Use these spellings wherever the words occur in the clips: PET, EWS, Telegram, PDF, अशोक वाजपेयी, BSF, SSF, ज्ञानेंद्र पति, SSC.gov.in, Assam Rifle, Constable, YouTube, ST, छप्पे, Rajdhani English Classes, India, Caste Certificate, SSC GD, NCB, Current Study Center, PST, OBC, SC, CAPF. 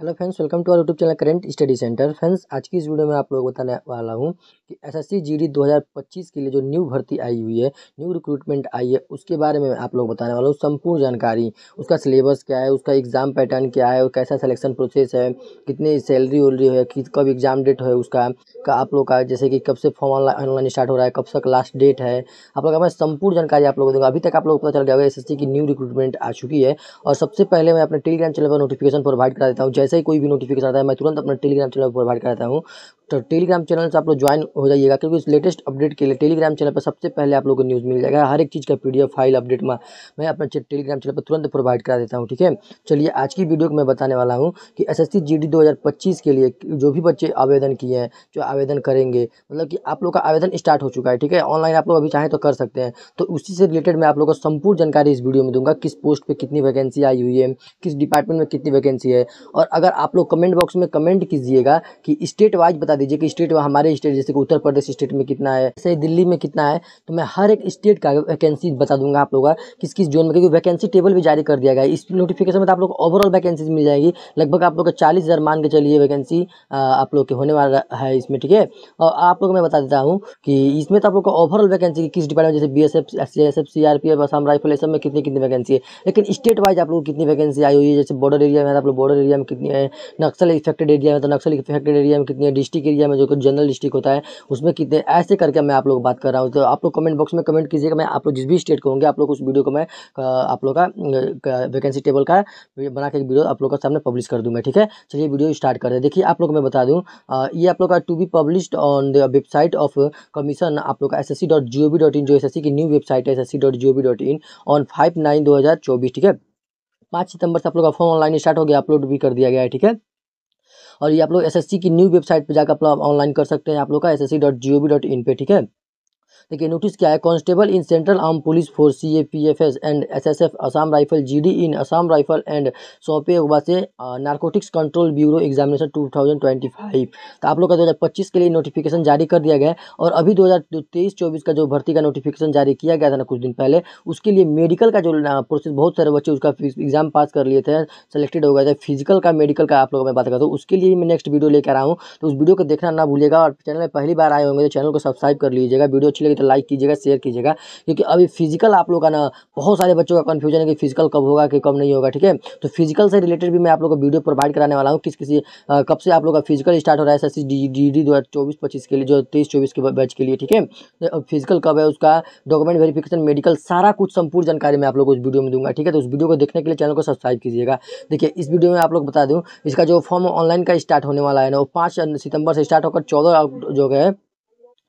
Hello friends, welcome to our YouTube channel current study centre. Friends, आज की इस video में आप लोगों को बताने वाला हूं कि एसएससी जीडी 2025 के लिए जो न्यू भर्ती आई हुई है, न्यू रिक्रूटमेंट आई है, उसके बारे में आप लोग बताने वाला हूं संपूर्ण जानकारी। उसका सिलेबस क्या है, उसका एग्ज़ाम पैटर्न क्या है, और कैसा सिलेक्शन प्रोसेस है, कितनी सैलरी वैलरी है, कब एग्ज़ाम डेट है उसका का आप लोग का, जैसे कि कब से फॉर्म ऑनलाइन स्टार्ट हो रहा है, कब तक लास्ट डेट है, आप लोग का संपूर्ण जानकारी आप लोगों को दूँगा। अभी तक आप लोग पता चल गया है एसएससी की न्यू रिक्रूटमेंट आ चुकी है। और सबसे पहले मैं अपने टेलीग्राम चैनल पर नोटिफिकेशन प्रोवाइड करा देता हूँ। जैसे ही कोई भी नोटिफिकेशन आता है मैं तुरंत अपने टेलीग्राम चैनल पर प्रोवाइड कराता हूँ। तो टेलीग्राम चैनल से आप लोग ज्वाइन हो जाइएगा, क्योंकि इस लेटेस्ट अपडेट के लिए टेलीग्राम चैनल पर सबसे पहले आप लोगों को न्यूज़ मिल जाएगा। हर एक चीज़ का पीडीएफ फाइल अपडेट मैं अपने टेलीग्राम चैनल पर तुरंत प्रोवाइड करा देता हूँ। ठीक है, चलिए आज की वीडियो को मैं बताने वाला हूँ कि एसएससी जीडी 2025 के लिए जो भी बच्चे आवेदन किए हैं, जो आवेदन करेंगे, मतलब कि आप लोग का आवेदन स्टार्ट हो चुका है। ठीक है, ऑनलाइन आप लोग अभी चाहें तो कर सकते हैं। तो उसी से रिलेटेड मैं आप लोगों को संपूर्ण जानकारी इस वीडियो में दूंगा। किस पोस्ट पर कितनी वैकेंसी आई हुई है, किस डिपार्टमेंट में कितनी वैकेंसी है। और अगर आप लोग कमेंट बॉक्स में कमेंट कीजिएगा कि स्टेट वाइज बता दीजिए कि स्टेट हमारे स्टेट जैसे कि उत्तर प्रदेश स्टेट में कितना है, जैसे दिल्ली में कितना है, तो मैं हर एक स्टेट का वैकेंसी बता दूंगा आप लोगों का किस किस जोन में, क्योंकि वैकेंसी टेबल भी जारी कर दिया गया है। इस नोटिफिकेशन में तो आप लोग ओवरऑल वैकेंसीज मिल जाएगी। लगभग आप लोग का 40,000 मान के चलिए वैकेंसी आप लोग के होने वाला है इसमें। ठीक है, और आप लोग मैं बता देता हूँ कि इसमें तो आप लोग का ओवरऑल वैकेंसी किस डिपार्टमेंट जैसे BSF, CISF, CRPF, Assam rifle, ये सब में कितनी कितनी वैकेंसी है। लेकिन स्टेट वाइज आप लोग कितनी वैकेंसी आई हुई है, जैसे बॉर्डर एरिया में आप लोग बॉर्डर एरिया में कितनी है, नक्सल इफेक्टेड एरिया में तो नक्सल इफेक्टेड एरिया में कितनी है, डिस्ट्रिक्ट एरिया में जो कि जनरल डिस्ट्रिक्ट होता है उसमें कितने, ऐसे करके मैं आप लोग बात कर रहा हूँ। तो आप लोग कमेंट बॉक्स में कमेंट कीजिएगा, मैं आप लोग जिस भी स्टेट को होंगे आप लोग उस वीडियो को मैं आप लोग का वैकेंसी टेबल का बना के एक वीडियो आप लोग का सामने पब्लिश कर दूंगा। ठीक है, चलिए वीडियो स्टार्ट कर दें। देखिए आप लोग मैं बता दूँ, ये आप लोग का to be published on the website of commission आप लोग का SSC.gov.in, जो SSC की न्यू वेबसाइट है SSC.gov.in ऑन 5/9/2024। ठीक है, 5 सितंबर से आप लोग का फॉर्म ऑनलाइन स्टार्ट हो गया, अपलोड भी कर दिया गया है। ठीक है, और ये आप लोग एसएससी की न्यू वेबसाइट पर जाकर आप लोग ऑनलाइन कर सकते हैं आप लोग का SSC.gov.in पे। ठीक है, देखिए नोटिस क्या है, constable in central arm police force CAPF and SSF Assam rifle GD in Assam rifle and सौंपे हुआ से नारकोटिक्स कंट्रोल ब्यूरो एग्जामिनेशन 2025। तो आप लोग का 2025 के लिए नोटिफिकेशन जारी कर दिया गया है। और अभी 2023-24 का जो भर्ती का नोटिफिकेशन जारी किया गया था ना कुछ दिन पहले, उसके लिए मेडिकल का जो प्रोसेस, बहुत सारे बच्चे उसका एग्जाम पास कर लिए थे, सेलेक्टेड हो गए थे। फिजिकल का, मेडिकल का आप लोगों में बात करता हूँ, उसके लिए मैं नेक्स्ट वीडियो लेकर आया हूँ। तो उस वीडियो को देखना ना भूलिएगा, और चैनल में पहली बार आए होंगे तो चैनल को सब्सक्राइब कर लीजिएगा। वीडियो अच्छी लगी तो लाइक कीजिएगा, शेयर कीजिएगा, क्योंकि अभी फिजिकल आप लोग का ना बहुत सारे बच्चों का कन्फ्यूजन है कि फिजिकल कब होगा कि कब नहीं होगा। ठीक है, तो फिजिकल से रिलेटेड भी मैं आप लोग को वीडियो प्रोवाइड कराने वाला हूँ, किस किसी कब से आप लोग का फिजिकल स्टार्ट हो रहा है SSC GD 2024-25 के लिए, जो 23-24 के बैच के लिए। ठीक है, तो फिजिकल कब है, उसका डॉक्यूमेंट वेरिफिकेशन, मेडिकल, सारा कुछ संपूर्ण जानकारी मैं आप लोग को उस वीडियो में दूंगा। ठीक है, तो उस वीडियो को देखने के लिए चैनल को सब्सक्राइब कीजिएगा। देखिए इस वीडियो में आप लोग बता दूँ, इसका जो फॉर्म ऑनलाइन का स्टार्ट होने वाला है ना, वो 5 सितंबर से स्टार्ट होकर 14 जो है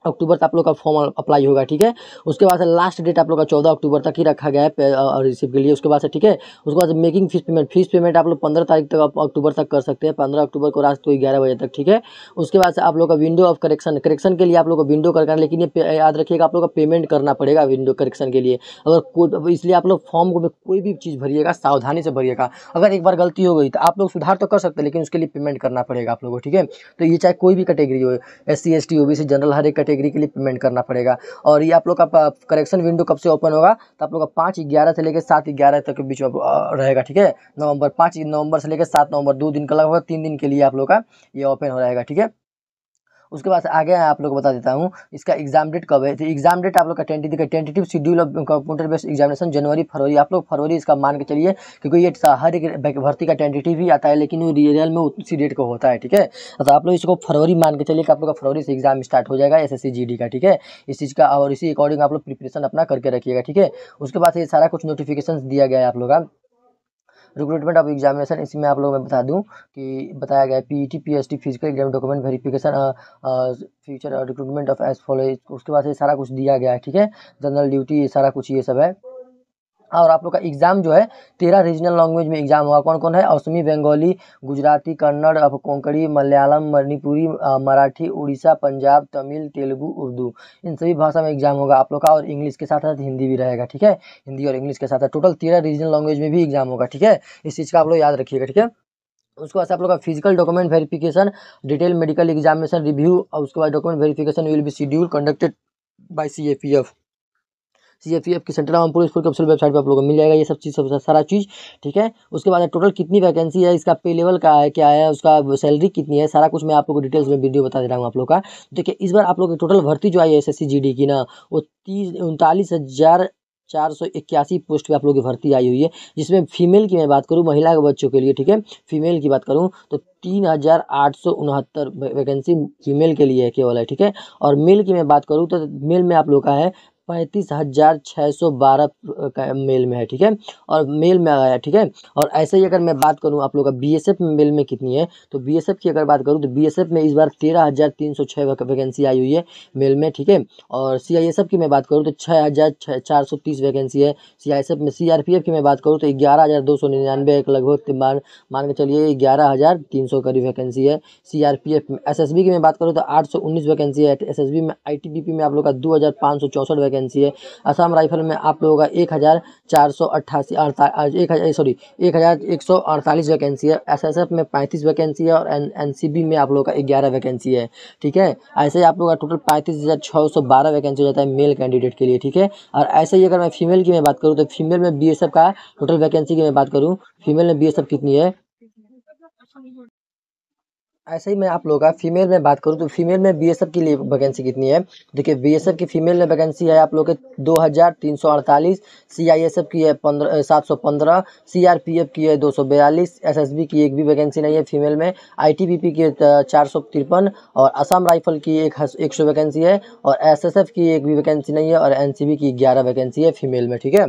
अक्टूबर तक आप लोग का फॉर्म अप्लाई होगा। ठीक है, उसके बाद से लास्ट डेट आप लोग का 14 अक्टूबर तक ही रखा गया है रिसीव के लिए। उसके बाद से ठीक है, उसके बाद मेकिंग फीस पेमेंट आप लोग 15 तारीख तक अक्टूबर तक कर सकते हैं, 15 अक्टूबर को रात को 11 बजे तक। ठीक है, उसके बाद से आप लोग का विंडो ऑफ करेक्शन के लिए आप लोग को विंडो करना, लेकिन ये याद रखिएगा आप लोग का पेमेंट करना पड़ेगा विंडो करेक्शन के लिए। अगर इसलिए आप लोग फॉर्म में कोई भी चीज़ भरिएगा सावधानी से भरिएगा। अगर एक बार गलती हो गई तो आप लोग सुधार तो कर सकते हैं, लेकिन उसके लिए पेमेंट करना पड़ेगा आप लोग को। ठीक है, तो ये चाहे कोई भी कैटेगरी हो, SC, ST, OBC, जनरल, हर एक कैटेगरी के लिए पेमेंट करना पड़ेगा। और ये आप लोग का करेक्शन विंडो कब से ओपन होगा, तो आप लोग का 5/11 से लेकर 7/11 तक के बीच में रहेगा। ठीक है, नवंबर 5 नवंबर से लेकर 7 नवंबर, 2 दिन का लगभग 3 दिन के लिए आप लोग का ये ओपन हो रहेगा। ठीक है, उसके बाद आगे आप लोग को बता देता हूँ इसका एग्जाम डेट कब है। तो एग्जाम डेट आप लोग का tentative schedule of computer based examination जनवरी-फरवरी, आप लोग फरवरी इसका मान के चलिए, क्योंकि ये हर एक भर्ती का टेंटेटिव ही आता है, लेकिन वो रियल में उसी डेट को होता है। ठीक है, तो आप लोग इसको फरवरी मान के चलिए कि आप लोग का फरवरी से एग्जाम स्टार्ट हो जाएगा SSC GD का। ठीक है, इस चीज़ का, और इसी अकॉर्डिंग आप लोग प्रिपरेशन अपना करके रखिएगा। ठीक है, उसके बाद ये सारा कुछ नोटिफिकेशन दिया गया है आप लोग का रिक्रूटमेंट ऑफ एग्जामिनेशन। इसमें आप लोग मैं बता दूं कि बताया गया है PET, PST, physical exam, document verification, future और रिक्रूटमेंट ऑफ एस फॉलो। उसके बाद ये सारा कुछ दिया गया है। ठीक है, जनरल ड्यूटी, ये सारा कुछ ये सब है। और आप लोग का एग्ज़ाम जो है 13 रीजनल लैंग्वेज में एग्जाम होगा। कौन कौन है, असमी, बंगाली, गुजराती, कन्नड़, कोंकणी, मलयालम, मणिपुरी, मराठी, उड़ीसा, पंजाब, तमिल, तेलुगू, उर्दू, इन सभी भाषा में एग्जाम होगा आप लोग का। और इंग्लिश के साथ साथ हिंदी भी रहेगा। ठीक है, हिंदी और इंग्लिश के साथ साथ टोटल 13 रीजनल लैंग्वेज में भी एग्जाम होगा। ठीक है, इस चीज़ का आप लोग याद रखिएगा। ठीक है, उसके बाद आप लोग का physical document verification, detail medical examination review, और उसके बाद document verification will be schedule conducted by CAPF। CAPF की सेंट्रल आर्म पुलिस फोर्स की ऑफिशियल वेबसाइट पर आप लोगों को मिल जाएगा ये सब चीज़, सब सारा चीज़ ठीक है। उसके बाद टोटल कितनी वैकेंसी है, इसका पे लेवल का है, क्या है, उसका सैलरी कितनी है, सारा कुछ मैं आप लोगों को डिटेल्स में वीडियो बता दे रहा हूँ आप लोग का। देखिए इस बार आप लोग की टोटल भर्ती जो आई है एसएससी जीडी की ना, वो 39,481 पोस्ट पे आप लोग की भर्ती आई हुई है, जिसमें फीमेल की मैं बात करूँ, महिला के बच्चों के लिए ठीक है, फीमेल की बात करूँ तो 3,869 वैकेंसी फीमेल के लिए केवल है ठीक है। और मेल की मैं बात करूँ तो मेल में आप लोग का है 35,612 मेल में है ठीक है, और मेल में आया ठीक है। और ऐसे ही अगर मैं बात करूं आप लोग का बीएसएफ मेल में कितनी है, तो बीएसएफ की अगर बात करूं तो बीएसएफ में इस बार 13,306 वैकेंसी आई हुई है मेल में ठीक है। और सीआईएसएफ की मैं बात करूं तो 6,430 वैकेंसी है सीआईएसएफ में। सीआरपीएफ की मैं बात करूँ तो 11,299 लगभग मान के चलिए 11,300 करीब वैकेंसी है सीआरपीएफ में। एसएसबी की मैं बात करूँ तो 819 वैकेंसी है एसएसबी में। आईटीबीपी में आप लोग का 2,564 वैकेंसी है। असम राइफल में आप लोगों का 1,148 वैकेंसी है। एसएसएफ में 35 वैकेंसी है और एनसीबी में आप लोगों का 11 वैकेंसी है ठीक है। ऐसे ही आप लोगों का टोटल 35,612 वैकेंसी हो जाता है मेल कैंडिडेट के लिए ठीक है। और ऐसे ही अगर मैं फीमेल की मैं बात करूँ तो फीमेल में बीएसएफ का टोटल वैकेंसी की मैं बात करूँ, फीमेल में बीएसएफ कितनी है, ऐसे ही मैं आप लोगों का फीमेल में बात करूं तो फीमेल में बीएसएफ की लिए वैकेंसी कितनी है। देखिए बीएसएफ की फीमेल में वैकेंसी है आप लोग के 2,348, सीआईएसएफ की है 715, सीआरपीएफ की है 242, एसएसबी की एक भी वैकेंसी नहीं है फीमेल में, आईटीबीपी की 453 और असम राइफल की 100 वैकेंसी है और एसएसएफ की एक भी वैकेंसी नहीं है और एनसीबी की 11 वैकेंसी है फीमेल में ठीक है।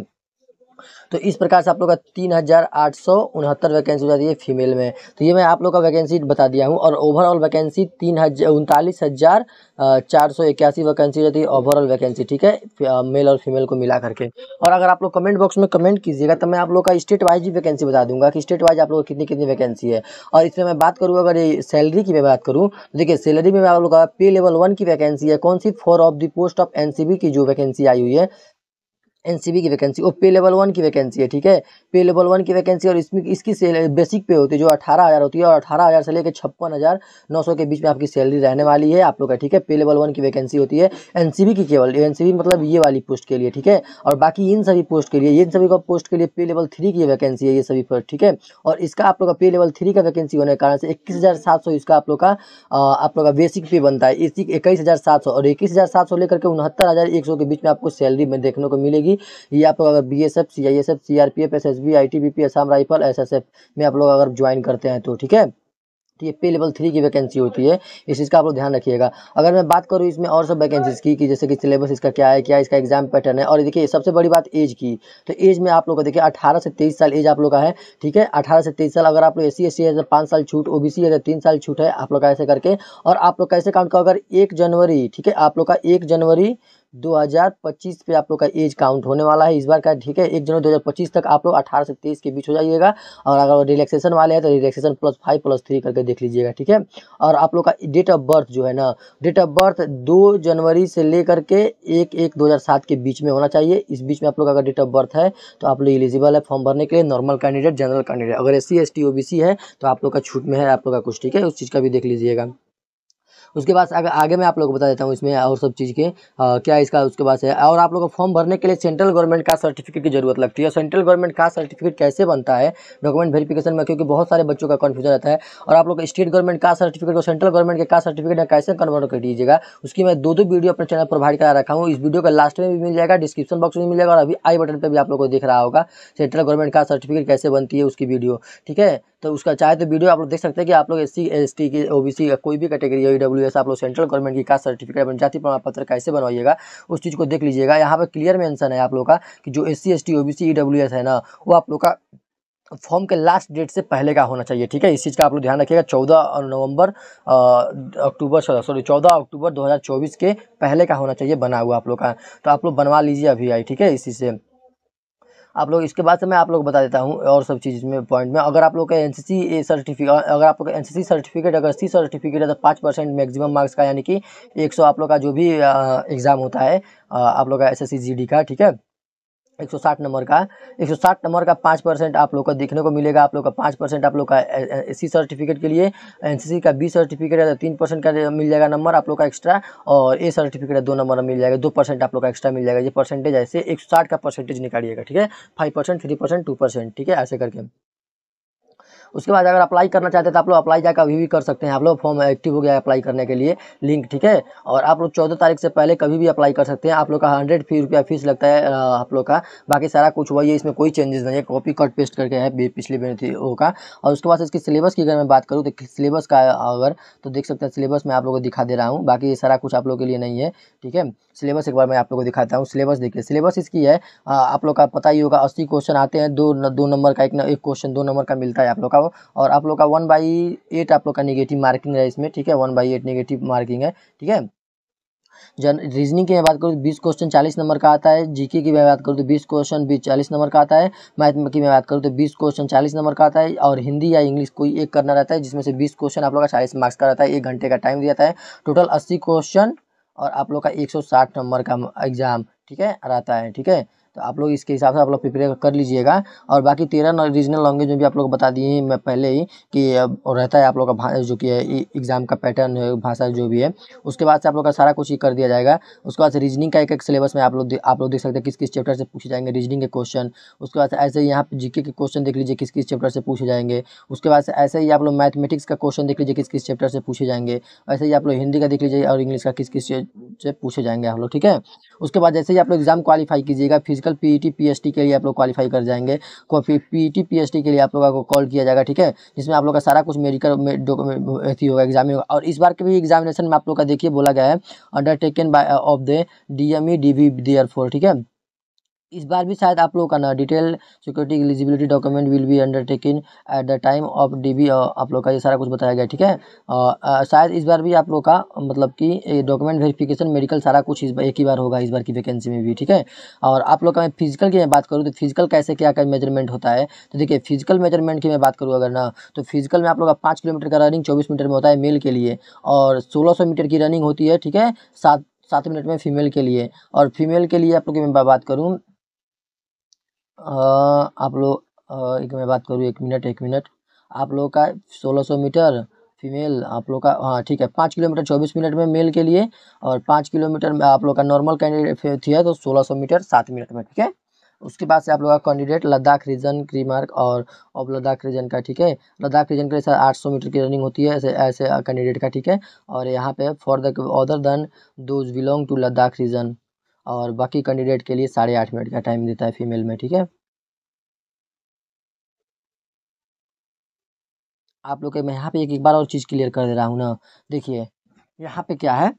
तो इस प्रकार से आप लोग का 3,869 वैकेंसी हो जाती है फीमेल में। तो ये मैं आप लोग का वैकेंसी बता दिया हूँ और ओवरऑल वैकेंसी 39,481 वैकेंसी रहती है ओवरऑल वैकेंसी ठीक है, मेल और फीमेल को मिला करके। और अगर आप लोग कमेंट बॉक्स में कमेंट कीजिएगा तो मैं आप लोग का स्टेट वाइज भी वैकेंसी बता दूंगा कि स्टेट वाइज आप लोग कितनी कितनी वैकेंसी है। और इसमें मैं बात करूँ अगर ये सैलरी की मैं बात करूँ, देखिए सैलरी में आप लोग का पे लेवल 1 की वैकेंसी है कौन सी, 4 of the post of NCB की जो वैकेंसी आई हुई है एनसीबी की वैकेंसी, वो पे लेवल 1 की वैकेंसी है ठीक है, पे लेवल 1 की वैकेंसी। और इसमें इसकी बेसिक पे होती है जो 18,000 होती है और 18,000 से लेकर 56,900 के बीच में आपकी सैलरी रहने वाली है आप लोग का ठीक है। पे लेवल 1 की वैकेंसी होती है एनसीबी की केवल, एनसीबी मतलब ये वाली पोस्ट के लिए ठीक है। और बाकी इन सभी पोस्ट के लिए, इन सभी पोस्ट के लिए पे लेवल 3 की वैकेंसी है ये सभी पर ठीक है। और इसका आप लोग का पे लेवल 3 का वैकेंसी होने के कारण से 21,700 इसका आप लोग का बेसिक पे बनता है, इसी 21,700 और 21,700 लेकर के 69,100 के बीच में आपको सैलरी में देखने को मिलेगी। ये आप लोग अगर BSF, CISF, CRPF, SSB, ITBP, Assam rifle, SSF में आप लोग अगर ज्वाइन करते हैं तो ठीक है, ये पे लेवल 3 की वैकेंसी होती है, इस चीज़ का आप लोग ध्यान रखिएगा। अगर मैं बात करूँ इसमें और सब वैकेंसीज की कि जैसे कि सिलेबस इसका क्या है, क्या इसका एग्जाम पैटर्न है, और देखिए सबसे बड़ी बात एज की, तो एज में आप लोग को देखिए 18 से 23 साल एज आप लोग का है ठीक है। 18 से 23 साल, अगर आप लोग एससी है तो 5 साल छूट, ओबीसी है तो 3 साल छूट है आप लोग का, ऐसे करके। और आप लोग कैसे काउंट करोगे, अगर 1 जनवरी ठीक है आप लोग का 1 जनवरी 2025 पे आप लोग का एज काउंट होने वाला है इस बार का ठीक है। 1 जनवरी 2025 तक आप लोग 18 से 23 के बीच हो जाइएगा। और अगर रिलैक्सेशन वाले हैं तो रिलैक्सेशन +5 +3 करके देख लीजिएगा ठीक है। और आप लोग का डेट ऑफ बर्थ जो है ना, डेट ऑफ बर्थ 2 जनवरी से लेकर के 1/1/2007 के बीच में होना चाहिए। इस बीच में आप लोग अगर डेट ऑफ बर्थ है तो आप लोग एलिजिबल है फॉर्म भरने के लिए, नॉर्मल कैंडिडेट, जनरल कैंडिडेट। अगर SC, ST, OBC है तो आप लोग का छूट में है आप लोग का कुछ ठीक है, उस चीज़ का भी देख लीजिएगा। उसके बाद अगर आगे मैं आप लोग को बता देता हूँ इसमें और सब चीज़ के क्या इसका उसके बाद है। और आप लोग को फॉर्म भरने के लिए सेंट्रल गवर्नमेंट का सर्टिफिकेट की जरूरत लगती है। सेंट्रल गवर्नमेंट का सर्टिफिकेट कैसे बनता है डॉक्यूमेंट वेरिफिकेशन में, क्योंकि बहुत सारे बच्चों का कन्फ्यूजन रहता है। और आप लोग स्टेट गवर्नमेंट का सर्टिफिकेट को सेंट्रल गवर्नमेंट के का सर्टिफिकेट में कैसे कन्वर्ट कर दीजिएगा, उसकी मैं 2 वीडियो अपने चैनल प्रोवाइड करा रखा हूँ। इस वीडियो का लास्ट में भी मिल जाएगा, डिस्क्रिप्शन बॉक्स में मिल जाएगा, और अभी आई बटन पर भी आप लोग को देख रहा होगा सेंट्रल गवर्नमेंट का सर्टिफिकेट कैसे बनती है उसकी वीडियो ठीक है। तो उसका चाहे तो वीडियो आप लोग देख सकते हैं कि आप लोग SC, ST की, OBC कोई भी कैटेगरी है, EWS, आप लोग सेंट्रल गवर्नमेंट की कास्ट सर्टिफिकेट अपने जाति प्रमाण पत्र कैसे बनवाइएगा उस चीज़ को देख लीजिएगा। यहाँ पर क्लियर मेंशन है आप लोग का कि जो SC, ST, OBC, EWS है ना, वो आप लोग का फॉर्म के लास्ट डेट से पहले का होना चाहिए ठीक है। इस चीज़ का आप लोग ध्यान रखिएगा। 14 अक्टूबर 2024 के पहले का होना चाहिए बना हुआ आप लोग का, तो आप लोग बनवा लीजिए अभी आई ठीक है। इसी से आप लोग इसके बाद से मैं आप लोग बता देता हूँ और सब चीज़ में पॉइंट में। अगर आप लोग का एनसीसी सर्टिफिकेट, अगर आप लोग का एनसीसी सर्टिफिकेट, अगर SC सर्टिफिकेट है तो 5% मैक्सिमम मार्क्स का, यानी कि 100 आप लोग का जो भी एग्ज़ाम होता है आप लोग का SSC GD का ठीक है। 160 नंबर का 160 नंबर का 5% आप लोग का देखने को मिलेगा। आप लोग का 5% आप लोग का एससी सर्टिफिकेट के लिए, एनसीसी का बी सर्टिफिकेट है 3% का मिल जाएगा नंबर आप लोग का एक्स्ट्रा, और ए सर्टिफिकेट है 2 नंबर मिल जाएगा, 2% आप लोग का एक्स्ट्रा मिल जाएगा। ये परसेंटेज ऐसे 160 का परसेंटेज निकालिएगा, ठीक है, 5%, 3%, 2%, ठीक है, ऐसे करके। उसके बाद अगर अप्लाई करना चाहते हैं तो आप लोग अप्लाई जाकर अभी भी कर सकते हैं, आप लोग फॉर्म एक्टिव हो गया है अप्लाई करने के लिए लिंक, ठीक है। और आप लोग 14 तारीख से पहले कभी भी अप्लाई कर सकते हैं। आप लोग का 100 रुपया फीस लगता है आप लोग का, बाकी सारा कुछ वही है, इसमें कोई चेंजेस नहीं है, कॉपी कट पेस्ट करके है पिछले बेनिथियों का। और उसके बाद इसकी सिलेबस की अगर मैं बात करूँ तो सिलेबस का अगर तो देख सकते हैं, सिलेबस मैं आप लोग को दिखा दे रहा हूँ, बाकी ये सारा कुछ आप लोग के लिए नहीं है, ठीक है। सिलेबस एक बार मैं आप लोग को दिखाता हूँ, सिलेबस देखिए, सिलेबस इसकी है आप लोग का पता ही होगा, 80 क्वेश्चन आते हैं, 2 नंबर का एक क्वेश्चन 2 नंबर का मिलता है आप लोग का, और आप लोग का 1/8 आप लोग का नेगेटिव मार्किंग है इसमें, ठीक है, 1/8 नेगेटिव मार्किंग है, ठीक है। जन रीजनिंग की मैं बात करूँ तो 20 क्वेश्चन 40 नंबर का आता है, जीके की मैं बात करूँ तो 20 क्वेश्चन 40 नंबर का आता है, मैथ की मैं बात करूँ तो 20 क्वेश्चन 40 नंबर का आता है, और हिंदी या इंग्लिश कोई एक करना रहता है, जिसमें से 20 क्वेश्चन आप लोग का 40 मार्क्स का रहता है, 1 घंटे का टाइम दिया जाता है, टोटल 80 क्वेश्चन और आप लोग का 160 नंबर का एग्जाम, ठीक है, रहता है, ठीक है। तो आप लोग इसके हिसाब से आप लोग प्रिपेयर कर लीजिएगा। और बाकी 13 रीजनल लैंग्वेज में भी आप लोग बता दिए हैं मैं पहले ही कि रहता है आप लोग का जो कि एग्ज़ाम का पैटर्न है, भाषा जो भी है, उसके बाद से आप लोग का सारा कुछ ही कर दिया जाएगा। उसके बाद से रीजनिंग का एक सिलेबस में आप लोग देख सकते हैं किस किस चैप्टर से पूछे जाएंगे रीजनिंग के क्वेश्चन। उसके बाद ऐसे ही यहाँ पर जीके के क्वेश्चन देख लीजिए किस किस चैप्टर से पूछे जाएंगे। उसके बाद से ऐसे ही आप लोग मैथमेटिक्स का क्वेश्चन देख लीजिए किस किस चैप्टर से पूछे जाएंगे। ऐसे ही आप लोग हिंदी का देख लीजिए और इंग्लिश का किस किस से पूछे जाएंगे आप लोग, ठीक है। उसके बाद जैसे ही आप लोग एग्जाम क्वालिफाई कीजिएगा, फिजिकल पीईटी पीएसटी के लिए आप लोग क्वालिफाई कर जाएंगे, पीईटी पीएसटी के लिए आप लोगों को कॉल किया जाएगा, ठीक है, जिसमें आप लोग का सारा कुछ मेडिकल डॉक्यूमेंट होगा, एग्जाम होगा। और इस बार के भी एग्जामिनेशन में आप लोग का देखिए बोला गया है undertaken by of the DME DV therefore, ठीक है। इस बार भी शायद आप लोग का ना detail security eligibility document will be undertaking at the time of DB आप लोग का ये सारा कुछ बताया गया, ठीक है। शायद इस बार भी आप लोग का मतलब कि डॉक्यूमेंट वेरिफिकेशन मेडिकल सारा कुछ इस बार एक ही बार होगा इस बार की वैकेंसी में भी, ठीक है। और आप लोग का मैं फिजिकल की मैं बात करूँ तो फिजिकल कैसे क्या क्या मेजरमेंट होता है, तो देखिए फिजिकल मेजरमेंट की मैं बात करूँ अगर ना तो फिजिकल में आप लोग का 5 किलोमीटर का रनिंग 24 मीटर में होता है मेल के लिए, और 1600 मीटर की रनिंग होती है, ठीक है, 7 मिनट में फीमेल के लिए। और फीमेल के लिए आप लोग की मैं बात करूँ आप लोग एक मैं बात करूँ एक मिनट आप लोग का 1600 मीटर फीमेल आप लोग का, हाँ ठीक है, 5 किलोमीटर 24 मिनट में मेल के लिए, और 5 किलोमीटर आप लोग का नॉर्मल कैंडिडेट थी है तो 1600 मीटर 7 मिनट में, ठीक है। उसके बाद से आप लोग का कैंडिडेट लद्दाख रीजन क्रीमार्क और अब लद्दाख रीजन का, ठीक है, लद्दाख रीजन के लिए 800 मीटर की रनिंग होती है ऐसे कैंडिडेट का, ठीक है। और यहाँ पे for the other than those belong to Ladakh region, और बाकी कैंडिडेट के लिए 8.5 मिनट का टाइम देता है फीमेल में, ठीक है। आप लोग मैं यहाँ पे एक बार और चीज़ क्लियर कर दे रहा हूँ ना, देखिए यहाँ पे क्या है,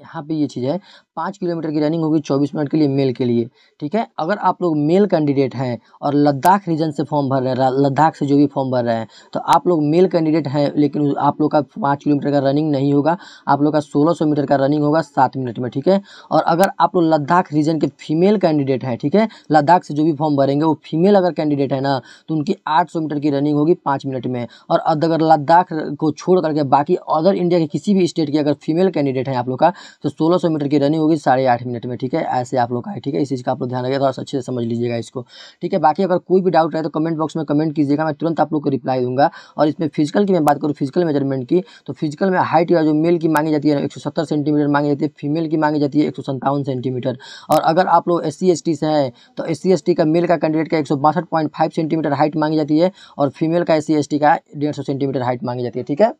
यहाँ पे ये चीज़ है 5 किलोमीटर की रनिंग होगी 24 मिनट के लिए मेल के लिए, ठीक है। अगर आप लोग मेल कैंडिडेट हैं और लद्दाख रीजन से फॉर्म भर रहे हैं, लद्दाख से जो भी फॉर्म भर रहे हैं, तो आप लोग मेल कैंडिडेट हैं लेकिन आप लोग का 5 किलोमीटर का रनिंग नहीं होगा, आप लोग का 1600 मीटर का रनिंग होगा 7 मिनट में, ठीक है। और अगर आप लोग लद्दाख रीजन के फीमेल कैंडिडेट हैं, ठीक है, लद्दाख से जो भी फॉर्म भरेंगे वो फीमेल अगर कैंडिडेट है ना तो उनकी 800 मीटर की रनिंग होगी 5 मिनट में। और अगर लद्दाख को छोड़ करके बाकी अदर इंडिया के किसी भी स्टेट के अगर फीमेल कैंडिडेट हैं आप लोग का तो 1600 मीटर की रनिंग होगी 8.5 मिनट में, ठीक है, ऐसे आप लोग का है, ठीक है। इस चीज़ का आप लोग ध्यान रखिएगा, थोड़ा सा अच्छे से समझ लीजिएगा इसको, ठीक है। बाकी अगर कोई भी डाउट रहे तो कमेंट बॉक्स में कमेंट कीजिएगा, मैं तुरंत आप लोग को रिप्लाई दूंगा। और इसमें फिजिकल की मैं बात करूँ फिजिकल मेजरमेंट की, तो फिजिकल में हाइट या जो मेल की मांगी जाती है 170 सेंटीमीटर मांगी जाती है, फीमेल की मांगी जाती है 157 सेंटीमीटर। और अगर आप लोग SC ST से हैं तो SC ST का मेल का कैंडिडेट का 162.5 सेंटीमीटर हाइट मांगी जाती है, और फीमेल का SC ST का 150 सेंटीमीटर हाइट मांगी जाती है, ठीक है,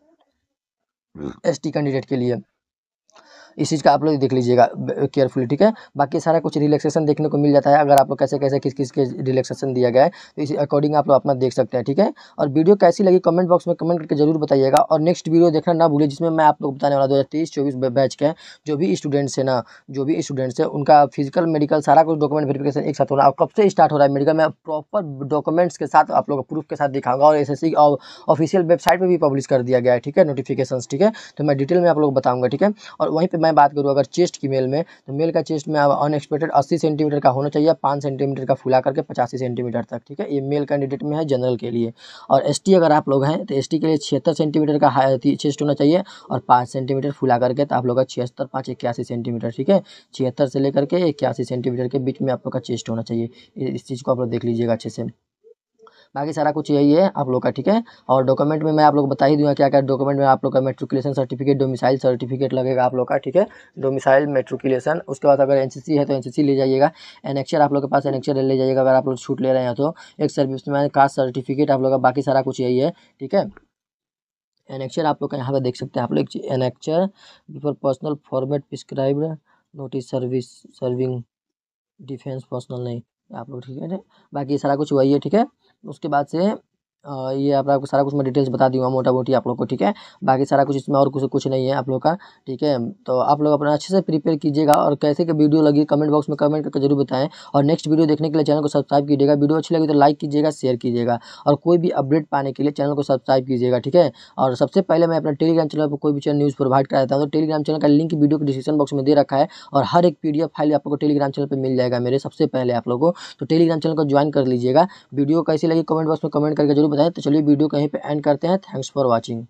ST कैंडिडेट के लिए। इस चीज़ का आप लोग देख लीजिएगा केयरफुली, ठीक है। बाकी सारा कुछ रिलैक्सेशन देखने को मिल जाता है, अगर आप लोग कैसे कैसे किस किस के रिलैक्सेशन दिया गया है तो इसी अकॉर्डिंग आप लोग अपना देख सकते हैं, ठीक है। और वीडियो कैसी लगी कमेंट बॉक्स में कमेंट करके जरूर बताइएगा, और नेक्स्ट वीडियो देखना ना भूलिए जिसमें मैं आप लोग बताने वाला 2023-24 बैच के जो भी स्टूडेंट्स हैं ना, जो भी स्टूडेंट्स हैं उनका फिजिकल मेडिकल सारा कुछ डॉक्यूमेंट वेरिफिकेशन एक साथ होना, और कब से स्टार्ट हो रहा है मेडिकल, मैं प्रॉपर डॉक्यूमेंट्स के साथ आप लोग प्रूफ के साथ दिखाऊंगा, और SSC ऑफिशियल वेबसाइट पर भी पब्लिश कर दिया गया है, ठीक है, नोटिफिकेशन, ठीक है। तो मैं डिटेल में आप लोग बताऊँगा, ठीक है। और वहीं पर पे मैं बात करूँ अगर चेस्ट की मेल में, तो मेल का चेस्ट में अनएक्सपेक्टेड 80 सेंटीमीटर का होना चाहिए, 5 सेंटीमीटर का फुला करके 85 सेंटीमीटर तक, ठीक है। ये मेल कैंडिडेट में है जनरल के लिए। और एसटी अगर आप लोग हैं तो एसटी के लिए 76 सेंटीमीटर का चेस्ट होना चाहिए और 5 सेंटीमीटर फुला करके, तो आप लोग का 76, 5, 81 सेंटीमीटर, ठीक है। 76 से लेकर के 81 सेंटीमीटर के बीच में आप लोग का चेस्ट होना चाहिए। इस चीज़ को आप लोग देख लीजिएगा अच्छे से। बाकी सारा कुछ यही है आप लोग का, ठीक है। और डॉक्यूमेंट में मैं आप लोग बता ही दूंगा क्या क्या डॉक्यूमेंट में आप लोग का मेट्रिकुलेशन सर्टिफिकेट, डोमिसाइल सर्टिफिकेट लगेगा आप लोग का, ठीक है। डोमिसाइल, मेट्रिकुलेशन, उसके बाद अगर एनसीसी है तो एनसीसी ले जाइएगा। एनेक्चर आप लोग के पास एनेक्चर ले जाइएगा अगर आप लोग छूट ले रहे हैं तो। एक सर्विसमैन कास्ट सर्टिफिकेट आप लोग का, बाकी सारा कुछ यही है, ठीक है। एनेक्चर आप लोग का यहाँ पर देख सकते हैं आप लोग, annexure before personal format prescribed notice service serving defence personnel नहीं आप लोग, ठीक है। बाकी सारा कुछ वही है, ठीक है। उसके बाद से ये आप लोग सारा कुछ मैं डिटेल्स बता दूंगा मोटा मोटी आप लोग को, ठीक है। बाकी सारा कुछ इसमें और कुछ नहीं है आप लोग का, ठीक है। तो आप लोग अपना अच्छे से प्रिपेयर कीजिएगा और कैसे कि वीडियो लगी कमेंट बॉक्स में कमेंट करके जरूर बताएं। और नेक्स्ट वीडियो देखने के लिए चैनल को सब्सक्राइब कीजिएगा। वीडियो अच्छी लगी तो लाइक कीजिएगा, शेयर कीजिएगा। और कोई भी अपडेट पाने के लिए चैनल को सब्सक्राइब कीजिएगा, ठीक है। और सबसे पहले मैं अपना टेलीग्राम चैनल पर कोई भी चैनल न्यूज़ प्रोवाइड कराता हूँ तो टेलीग्राम चैनल का लिंक वीडियो के डिस्क्रिप्शन बॉक्स में दे रखा है। और हर एक PDF फाइल आपको टेलीग्राम चैनल पर मिल जाएगा मेरे सबसे पहले आप लोगों को, तो टेलीग्राम चैनल को ज्वाइन कर लीजिएगा। वीडियो कैसी लगी कमेंट बॉक्स में कमेंट करके जरूर बताएं। तो चलिए वीडियो कहीं पे एंड करते हैं। Thanks for watching.